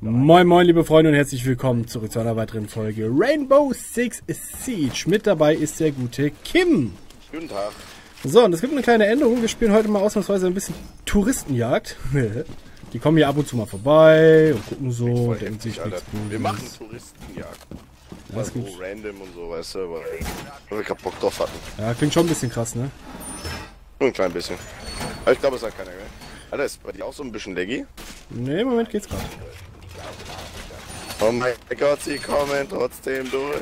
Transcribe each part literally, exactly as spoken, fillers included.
Moin moin liebe Freunde und herzlich willkommen zurück zu einer weiteren Folge Rainbow Six Siege. Mit dabei ist der gute Kim. Guten Tag. So, und es gibt eine kleine Änderung. Wir spielen heute mal ausnahmsweise ein bisschen Touristenjagd. Die kommen hier ab und zu mal vorbei und gucken so und denken sich nichts Gutes. Wir machen Touristenjagd. Ja, das so random und so, weißt du, aber weil wir keinen Bock drauf hatten. Ja, klingt schon ein bisschen krass, ne? Nur ein klein bisschen. Aber ich glaube, es hat keiner mehr. Alter, ist bei dir auch so ein bisschen laggy? Ne, im Moment geht's gerade. Oh mein Gott, sie kommen trotzdem durch.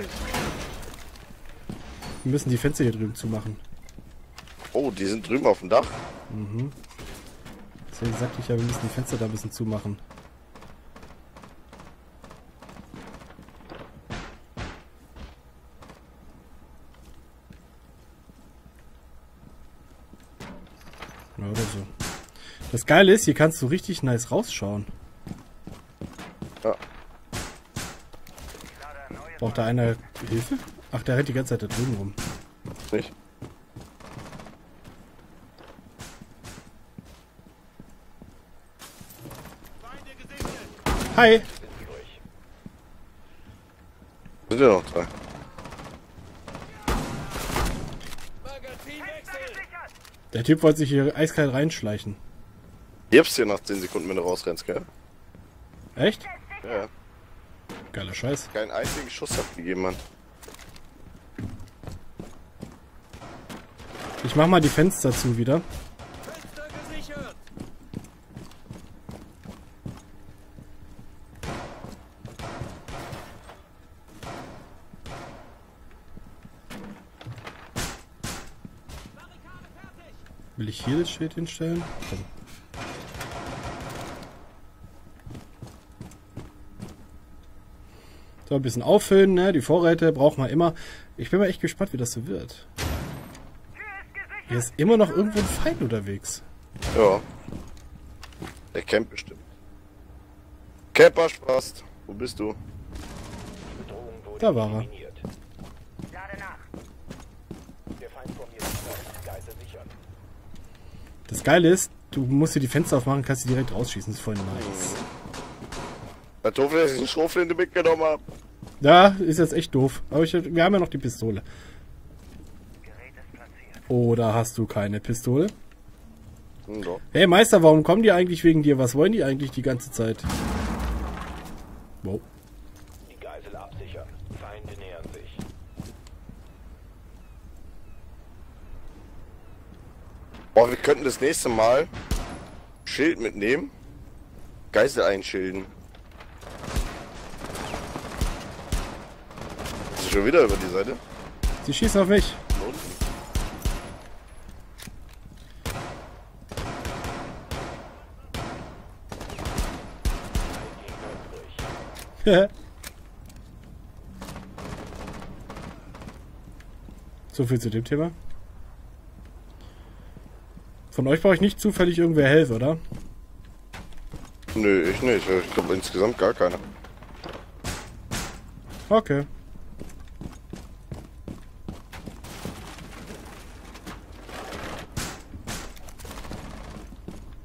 Wir müssen die Fenster hier drüben zumachen. Oh, die sind drüben auf dem Dach. Mhm. Deswegen sagte ich ja, wir müssen die Fenster da ein bisschen zumachen. Ja, oder so. Das Geile ist, hier kannst du richtig nice rausschauen. Ja. Braucht da einer Hilfe? Ach, der rennt die ganze Zeit da drüben rum. Nicht? Hi! Sind ja noch drei. Der Typ wollte sich hier eiskalt reinschleichen. Ich hab's dir nach zehn Sekunden, wenn du rausrennst, gell? Echt? Ja. Geiler Scheiß. Keinen einzigen Schuss abgegeben, Mann. Ich mach mal die Fenster zu wieder. Fenster gesichert. Will ich hier das Schild hinstellen? Komm. So, ein bisschen auffüllen, ne? Die Vorräte braucht man immer. Ich bin mal echt gespannt, wie das so wird. Hier ist immer noch irgendwo ein Feind unterwegs. Ja. Der campt bestimmt. Camper Spaß. Wo bist du? Da war er. Das Geile ist, du musst dir die Fenster aufmachen, kannst du direkt rausschießen. Das ist voll nice. Der Teufel ist ein Schrofel, den du mitgenommen hast. Ja, ist jetzt echt doof. Aber ich, wir haben ja noch die Pistole. Oder hast du keine Pistole? No. Hey Meister, warum kommen die eigentlich wegen dir? Was wollen die eigentlich die ganze Zeit? Wow. Die Geisel absichern. Feinde nähern sich. Boah, wir könnten das nächste Mal Schild mitnehmen. Geisel einschilden. Schon wieder über die Seite. Sie schießen auf mich. So viel zu dem Thema. Von euch brauche ich nicht zufällig irgendwer Hilfe, oder? Nö, ich nicht. Ich glaube insgesamt gar keiner. Okay.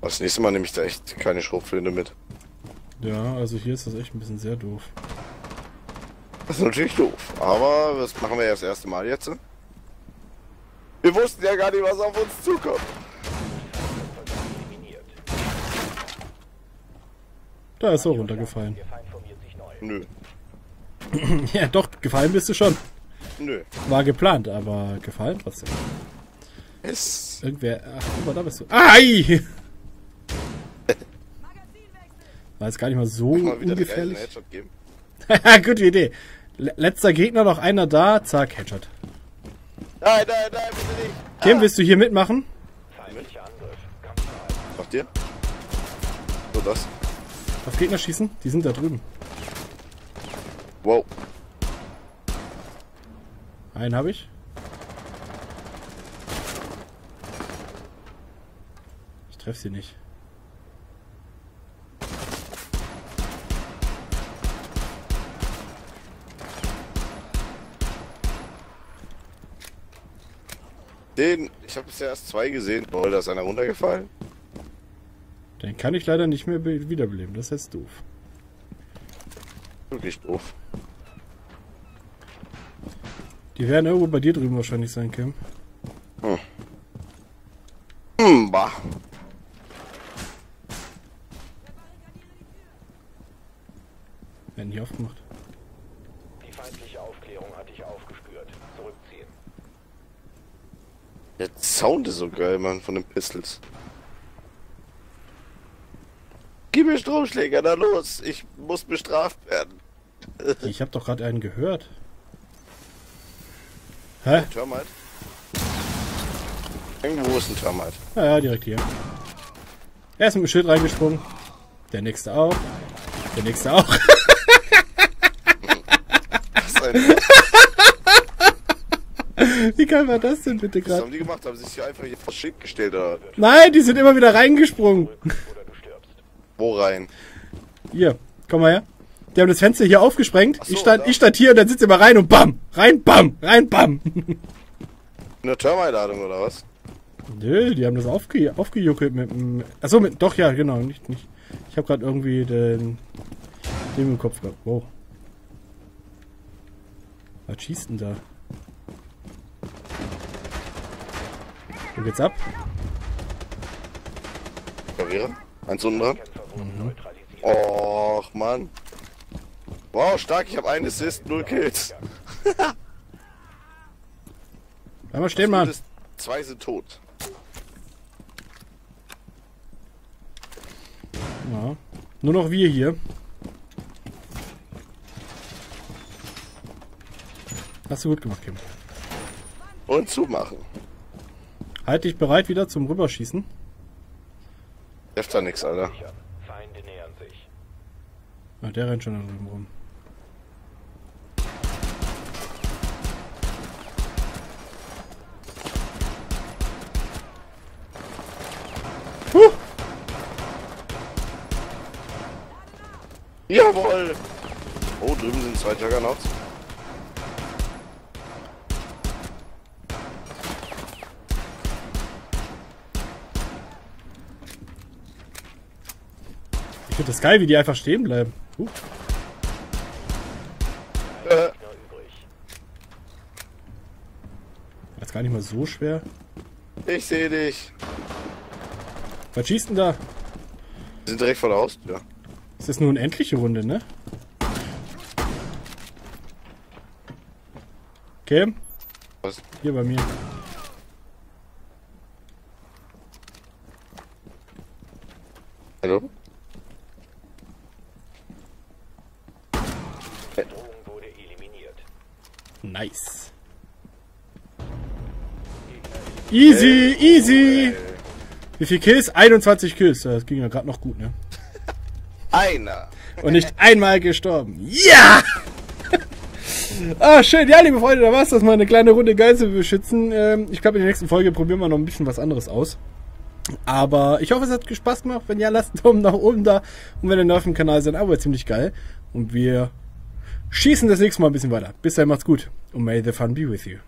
Das nächste Mal nehme ich da echt keine Schrotflinte mit. Ja, also hier ist das echt ein bisschen sehr doof. Das ist natürlich doof, aber das machen wir ja das erste Mal jetzt. Wir wussten ja gar nicht, was auf uns zukommt. Da ist er runtergefallen. Nö. Ja, doch, gefallen bist du schon. Nö. War geplant, aber gefallen trotzdem. Es. Irgendwer. Ach, guck mal, da bist du. Ai! War jetzt gar nicht mal so mal ungefährlich. Gute Idee. Letzter Gegner, noch einer da. Zack, Headshot. Nein, nein, nein, bitte nicht. Kim, ah. Willst du hier mitmachen? Auf dir? So, das. Auf Gegner schießen? Die sind da drüben. Wow. Einen habe ich. Ich treffe sie nicht. Den, ich habe bisher erst zwei gesehen. Boah, da ist einer runtergefallen. Den kann ich leider nicht mehr wiederbeleben. Das ist jetzt doof. Wirklich doof. Die werden irgendwo bei dir drüben wahrscheinlich sein, Cam. Hm. Hm, bah. Werden die aufgemacht. Die feindliche Aufklärung hat dich aufgespürt. Zurückziehen. Der Sound ist so geil, Mann, von den Pistols. Gib mir Stromschläger, da los! Ich muss bestraft werden. Ich hab doch gerade einen gehört. Hä? Termite? Irgendwo ist ein Termite. Ja, ja, direkt hier. Er ist mit dem Schild reingesprungen. Der nächste auch. Der nächste auch. Wie geil war das denn bitte gerade? Was haben die gemacht? Haben sie sich hier einfach hier vor Schild gestellt? Oder? Nein, die sind immer wieder reingesprungen. Wo rein? Hier, komm mal her. Die haben das Fenster hier aufgesprengt. So, ich, stand, ich stand hier und dann sitzt ihr mal rein und bam! Rein, bam! Rein, bam! Eine Thermalladung oder was? Nö, die haben das aufge aufgejuckelt mit dem... Achso, mit... Doch, ja, genau. Nicht, nicht. Ich habe gerade irgendwie den... den im Kopf gehabt. Wow. Was schießt denn da? Wo geht's ab? Verwirren? Eins unten dran? Mhm. Och, Mann. Wow, stark, ich habe einen Assist, null Kills. Bleib mal stehen, Mann. Zwei sind tot. Ja. Nur noch wir hier. Hast du gut gemacht, Kim. Und zumachen. Halt dich bereit wieder zum Rüberschießen. Trefft da nix, Alter. Feinde nähern sich. Ah, der rennt schon da drüben rum. Huh! Jawohl! Oh, drüben sind zwei Juggernauts. Ich finde das geil, wie die einfach stehen bleiben. Uh. Äh. Jetzt gar nicht mal so schwer. Ich sehe dich. Was schießt denn da? Die sind direkt vor der Haustür. Das ist nur eine endliche Runde, ne? Okay. Was? Hier bei mir. Hallo? Nice. Easy, easy. Wie viel Kills? einundzwanzig Kills. Das ging ja gerade noch gut, ne? Einer. Und nicht einmal gestorben. Ja! Ah, schön. Ja, liebe Freunde, da war es das mal. Eine kleine Runde Geiseln beschützen. Ich glaube, in der nächsten Folge probieren wir noch ein bisschen was anderes aus. Aber ich hoffe, es hat Spaß gemacht. Wenn ja, lasst einen Daumen nach oben da. Und wenn ihr neu auf dem Kanal seid, aber ziemlich geil. Und wir... schießen das nächste Mal ein bisschen weiter. Bis dahin, macht's gut und may the fun be with you.